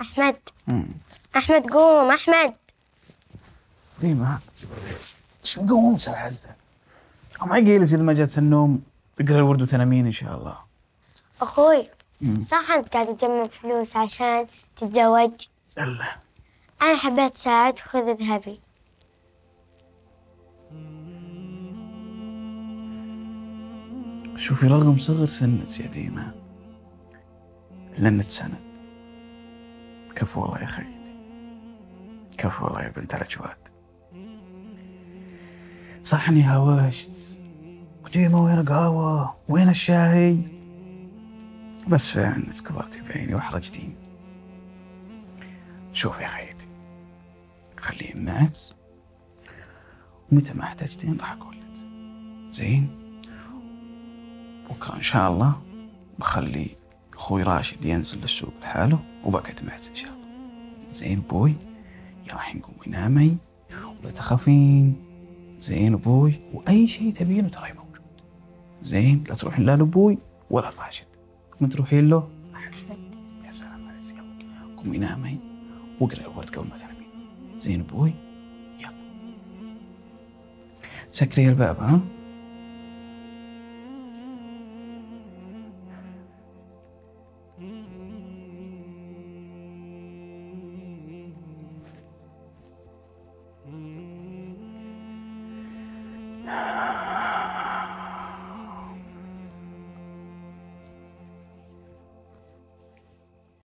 أحمد. أحمد قوم أحمد. ديما قوم سر عزة. ما يجيلك إذا ما جات النوم اقرأ الورد وتنامين إن شاء الله. أخوي صح أنت قاعد تجمع فلوس عشان تتزوج؟ الله أنا حبيت ساعد وخذ ذهبي. شوفي رغم صغر سنك يا ديما لأن تسند. كفو والله يا خيتي، كفو والله يا بنت الأجواد. صح إني هاوشت وديما وين القهوة وين الشاهي، بس فعلا إنك كبرتي بعيني وأحرجتيني. شوفي يا خيتي خليه الناس ومتى ما احتجتين راح أقول لك، زين؟ بكرة إن شاء الله بخلي أخوي راشد ينزل للسوق لحاله وبقعد معك إن شاء الله. زين بوي؟ يلا الحين قومي نامي ولا تخافين. زين بوي؟ وأي شيء تبينه تراي موجود. زين؟ لا تروحين لا لبوي ولا راشد. ما تروحين له؟ أحمد. يا سلام عليك. يلا قومي نامي واقرأي الورد قبل ما تنامين. زين بوي؟ يلا. سكري الباب ها؟